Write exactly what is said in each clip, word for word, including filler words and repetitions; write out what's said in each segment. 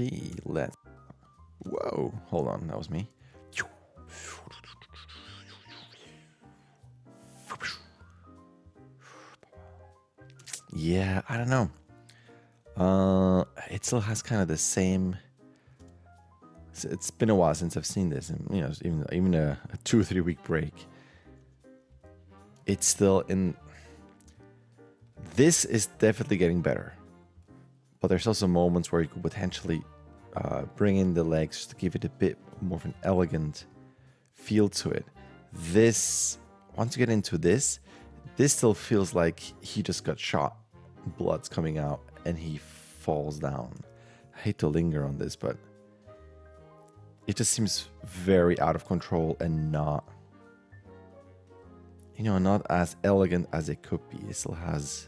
ready, let's... Whoa, hold on, that was me. Yeah, I don't know. Uh, it still has kind of the same... It's, it's been a while since I've seen this, and you know, even even a, a two or three week break. It's still in... This is definitely getting better. But there's also moments where you could potentially uh, bring in the legs just to give it a bit more of an elegant feel to it. This, once you get into this, this still feels like he just got shot, blood's coming out, and he falls down. I hate to linger on this, but it just seems very out of control and not, you know, not as elegant as it could be. It still has...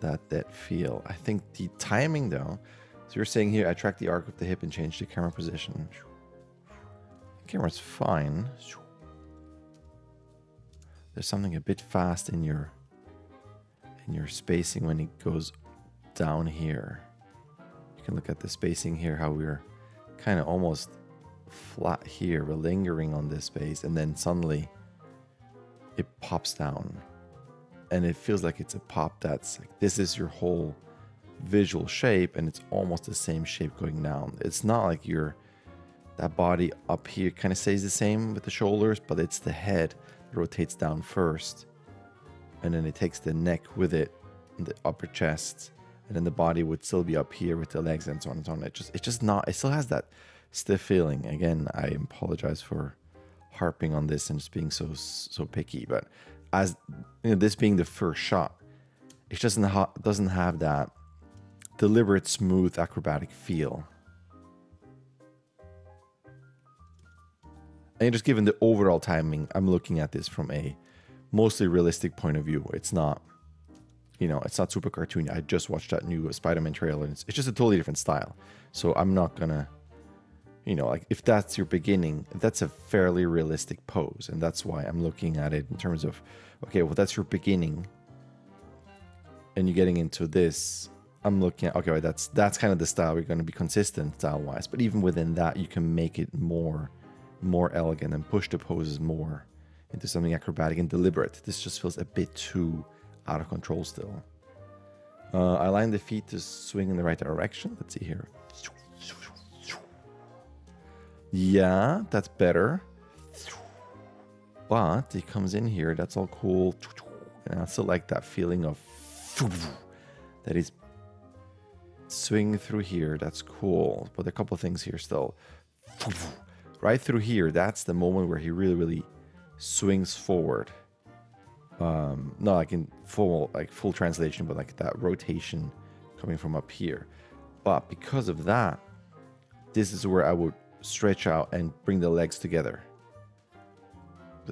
That, that feel. I think the timing though, so you're saying here I track the arc of the hip and change the camera position. The camera's fine. There's something a bit fast in your in your spacing when it goes down here. You can look at the spacing here, how we're kind of almost flat here, we're lingering on this space, and then suddenly it pops down. And it feels like it's a pop that's like, this is your whole visual shape, and it's almost the same shape going down. It's not like your that body up here kind of stays the same with the shoulders, but it's the head that rotates down first, and then it takes the neck with it, and the upper chest, and then the body would still be up here with the legs and so on and so on. It just, it's just not, it still has that stiff feeling. Again, I apologize for harping on this and just being so so picky, but as you know, this being the first shot, it doesn't ha doesn't have that deliberate, smooth, acrobatic feel. And just given the overall timing, I'm looking at this from a mostly realistic point of view. It's not, you know, it's not super cartoony. I just watched that new Spider-Man trailer, and it's, it's just a totally different style. So I'm not gonna, you know, like if that's your beginning, that's a fairly realistic pose. And that's why I'm looking at it in terms of, okay, well, that's your beginning. And you're getting into this. I'm looking at, okay, right, that's that's kind of the style. We're going to be consistent style-wise. But even within that, you can make it more, more elegant and push the poses more into something acrobatic and deliberate. This just feels a bit too out of control still. Uh, I align the feet to swing in the right direction. Let's see here. Yeah, that's better. But he comes in here, that's all cool. And I also like that feeling of that he's swinging through here. That's cool. But there are a couple of things here still. Right through here, that's the moment where he really, really swings forward. Um, not like in full, like full translation, but like that rotation coming from up here. But because of that, this is where I would stretch out and bring the legs together.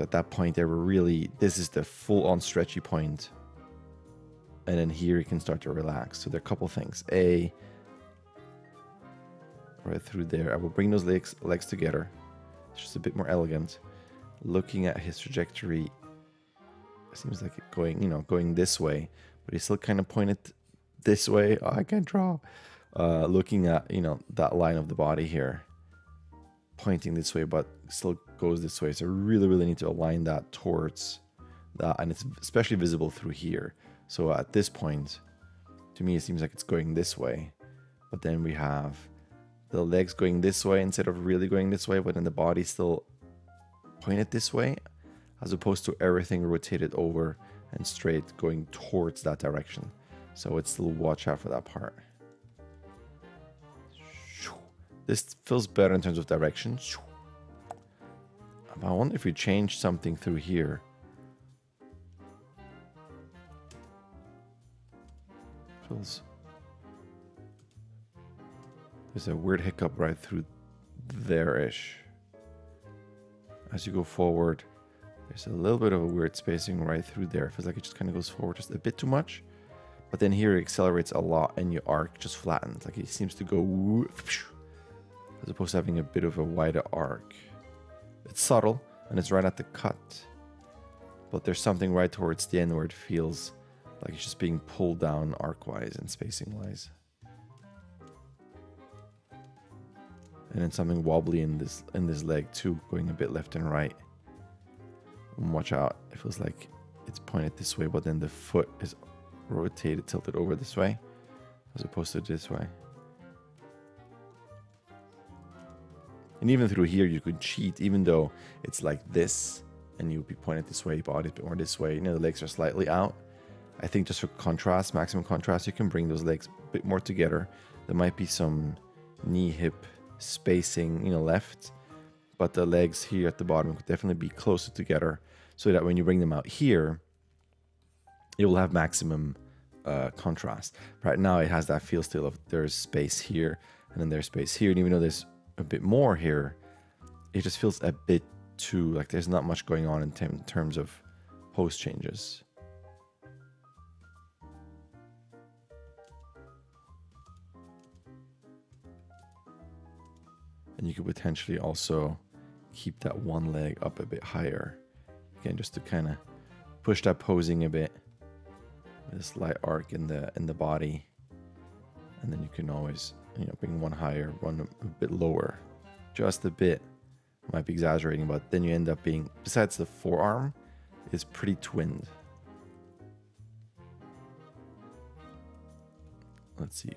At that point, they were really, this is the full-on stretchy point. And then here you can start to relax. So there are a couple things. A, right through there, I will bring those legs legs together. It's just a bit more elegant. Looking at his trajectory, it seems like it going, you know, going this way, but he's still kind of pointed this way. Oh, I can't draw. Uh, looking at, you know, that line of the body here. Pointing this way, but still goes this way. So I really, really need to align that towards that. And it's especially visible through here. So at this point, to me, it seems like it's going this way. But then we have the legs going this way instead of really going this way. But then the body still pointed this way, as opposed to everything rotated over and straight going towards that direction. So it's still watch out for that part. This feels better in terms of direction. I wonder if we change something through here. Feels. There's a weird hiccup right through there-ish. As you go forward, there's a little bit of a weird spacing right through there. It feels like it just kind of goes forward just a bit too much. But then here it accelerates a lot and your arc just flattens. Like it seems to go... Whoosh, as opposed to having a bit of a wider arc. It's subtle, and it's right at the cut. But there's something right towards the end where it feels like it's just being pulled down arc-wise and spacing-wise. And then something wobbly in this in this leg too, going a bit left and right. And watch out. It feels like it's pointed this way, but then the foot is rotated, tilted over this way, as opposed to this way. And even through here, you could cheat, even though it's like this, and you'd be pointed this way, body or this way. You know, the legs are slightly out. I think just for contrast, maximum contrast, you can bring those legs a bit more together. There might be some knee-hip spacing, you know, left, but the legs here at the bottom could definitely be closer together, so that when you bring them out here, it will have maximum uh, contrast. Right now, it has that feel still of there's space here, and then there's space here, and even though there's a bit more here, it just feels a bit too, like there's not much going on in, in terms of pose changes. And you could potentially also keep that one leg up a bit higher. Again, just to kind of push that posing a bit. This light arc in the in the body. And then you can always, you know, bring one higher, one a bit lower. Just a bit. Might be exaggerating, but then you end up being, besides the forearm, is pretty twinned. Let's see.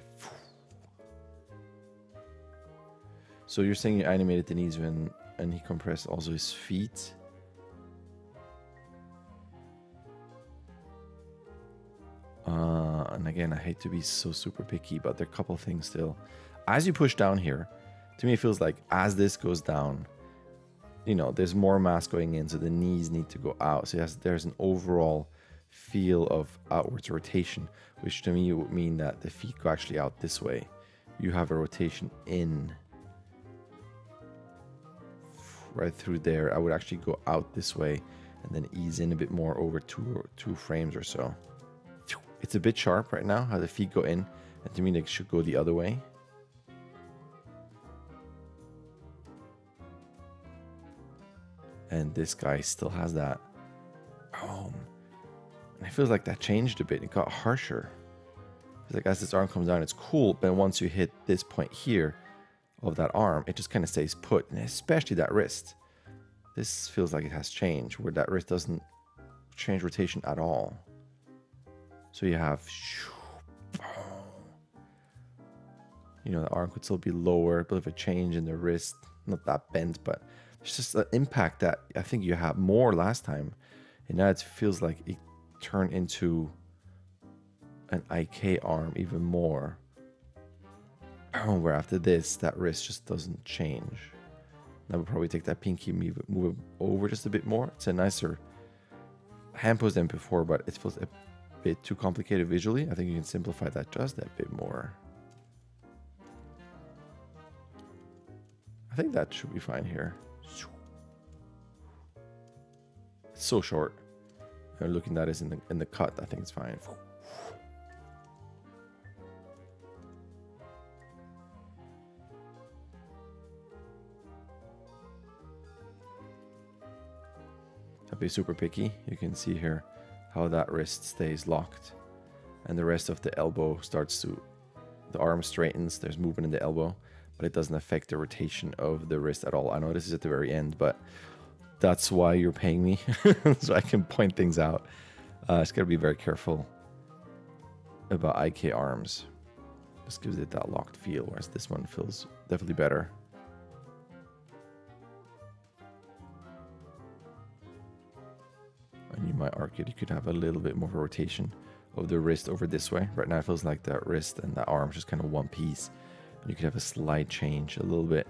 So you're saying you animated the knees when, and he compressed also his feet. Uh, and again, I hate to be so super picky, but there are a couple things still. As you push down here, to me it feels like as this goes down, you know, there's more mass going in, so the knees need to go out. So yes, there's an overall feel of outwards rotation, which to me would mean that the feet go actually out this way. You have a rotation in. Right through there, I would actually go out this way and then ease in a bit more over two two frames or so. It's a bit sharp right now how the feet go in, and to me they should go the other way. And this guy still has that. Oh, and it feels like that changed a bit. It got harsher. It's like as this arm comes down, it's cool, but once you hit this point here of that arm, it just kind of stays put, and especially that wrist. This feels like it has changed, where that wrist doesn't change rotation at all. So you have, you know, the arm could still be lower, but if a change in the wrist, not that bent, but it's just an impact that I think you had more last time, and now it feels like it turned into an I K arm even more. Where after this, that wrist just doesn't change. Now we'll probably take that pinky, move it, move it over just a bit more. It's a nicer hand pose than before, but it feels a bit too complicated visually. I think you can simplify that just a bit more. I think that should be fine here. It's so short. I'm looking at it in the, in the cut. I think it's fine. Be super picky. You can see here how that wrist stays locked, and the rest of the elbow starts to, the arm straightens, there's movement in the elbow, but it doesn't affect the rotation of the wrist at all. I know this is at the very end, but that's why you're paying me so I can point things out. Uh, it's gotta be very careful about I K arms. This gives it that locked feel, whereas this one feels definitely better. And you might argue you could have a little bit more of a rotation of the wrist over this way. Right now it feels like that wrist and that arm is just kind of one piece. And you could have a slight change, a little bit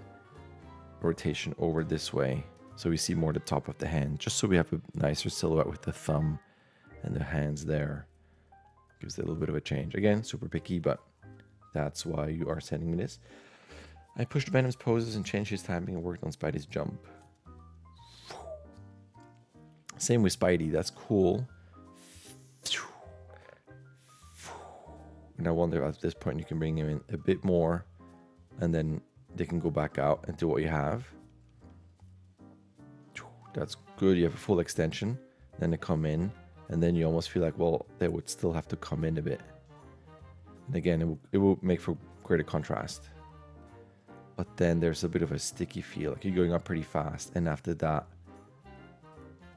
rotation over this way, so we see more the top of the hand, just so we have a nicer silhouette with the thumb and the hands there. Gives it a little bit of a change. Again, super picky, but that's why you are sending me this. I pushed Venom's poses and changed his timing and worked on Spidey's jump. Same with Spidey, that's cool. And I wonder at this point you can bring him in a bit more, and then they can go back out and do what you have. That's good, you have a full extension. Then they come in, and then you almost feel like, well, they would still have to come in a bit. And again, it will, it will make for greater contrast. but then there's a bit of a sticky feel, like you're going up pretty fast, and after that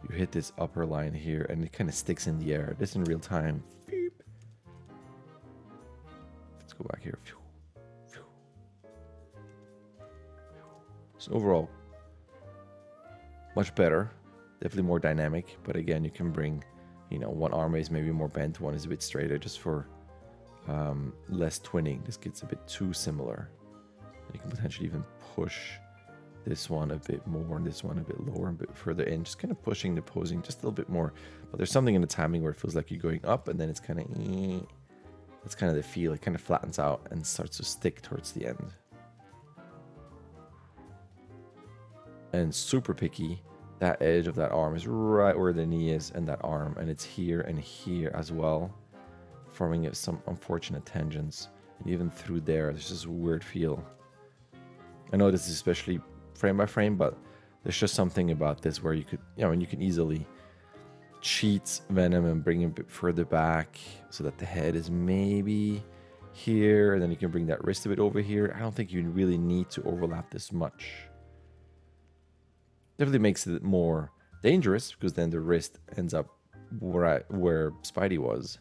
you hit this upper line here and it kind of sticks in the air. This in real time. Let's go back here. So overall, much better, definitely more dynamic, but again, you can bring, you know, one arm is maybe more bent, one is a bit straighter, just for um, less twinning. This gets a bit too similar. You can potentially even push this one a bit more and this one a bit lower and a bit further in, just kind of pushing the posing just a little bit more. But there's something in the timing where it feels like you're going up and then it's kind of, eh. That's kind of the feel. It kind of flattens out and starts to stick towards the end. And super picky, that edge of that arm is right where the knee is and that arm, and it's here and here as well, forming it some unfortunate tangents. And even through there, there's this weird feel. I know this is especially frame by frame, but there's just something about this where you could, you know, and you can easily cheat Venom and bring him a bit further back so that the head is maybe here, and then you can bring that wrist a bit over here. I don't think you really need to overlap this much. Definitely makes it more dangerous because then the wrist ends up where I, where Spidey was.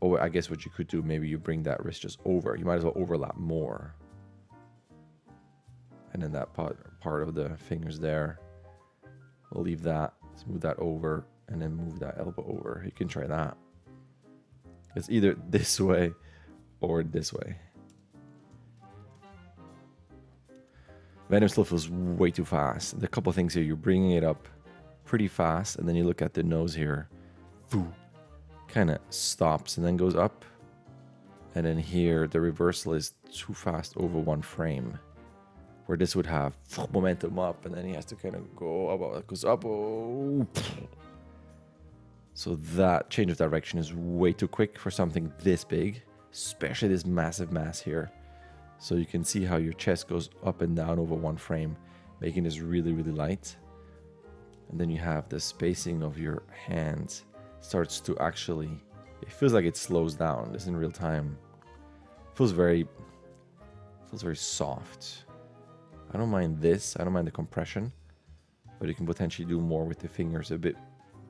Or I guess what you could do, maybe you bring that wrist just over. You might as well overlap more. And then that part, part of the fingers there, we'll leave that. Let's move that over and then move that elbow over. You can try that. It's either this way or this way. Venom still feels way too fast. There are a couple of things here. You're bringing it up pretty fast, and then you look at the nose here. Kind of stops and then goes up. And then here, the reversal is too fast over one frame, where this would have momentum up, and then he has to kind of go up, it goes up, oh. So that change of direction is way too quick for something this big, especially this massive mass here. So you can see how your chest goes up and down over one frame, making this really, really light. And then you have the spacing of your hand starts to actually, it feels like it slows down. This in real time. It feels very, feels very soft. I don't mind this, I don't mind the compression, but you can potentially do more with the fingers a bit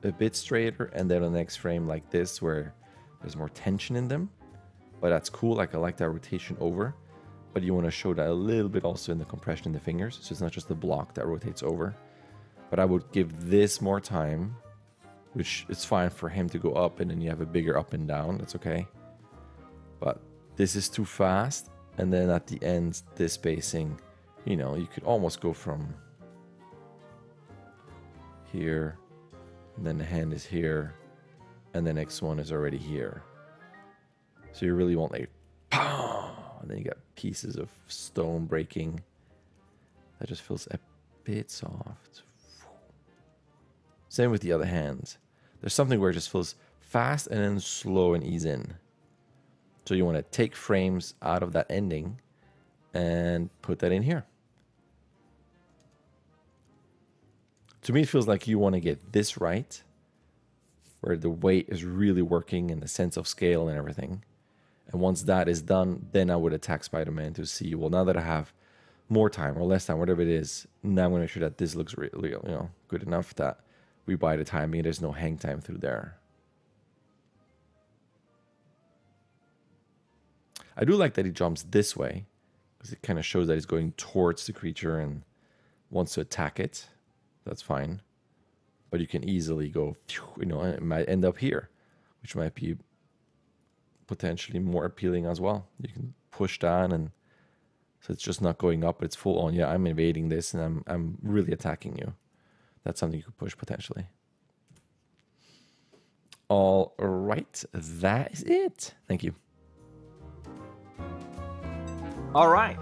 a bit straighter, and then on the next frame like this where there's more tension in them. But that's cool, like I like that rotation over, but you want to show that a little bit also in the compression in the fingers, so it's not just the block that rotates over. But I would give this more time, which it's fine for him to go up and then you have a bigger up and down, that's okay. But this is too fast, and then at the end, this spacing, you know, you could almost go from here, and then the hand is here, and the next one is already here. So you really want like, pow, and then you got pieces of stone breaking. That just feels a bit soft. Same with the other hand. There's something where it just feels fast and then slow and ease in. So you want to take frames out of that ending and put that in here. To me, it feels like you want to get this right, where the weight is really working and the sense of scale and everything. And once that is done, then I would attack Spider-Man to see, well, now that I have more time or less time, whatever it is, now I'm going to make sure that this looks really, you know, good enough that we buy the timing. There's no hang time through there. I do like that he jumps this way. It kind of shows that he's going towards the creature and wants to attack it. That's fine. But you can easily go, you know, and it might end up here, which might be potentially more appealing as well. You can push down, and so it's just not going up. It's full on, yeah, I'm invading this and I'm, I'm really attacking you. That's something you could push potentially. All right. That is it. Thank you. All right,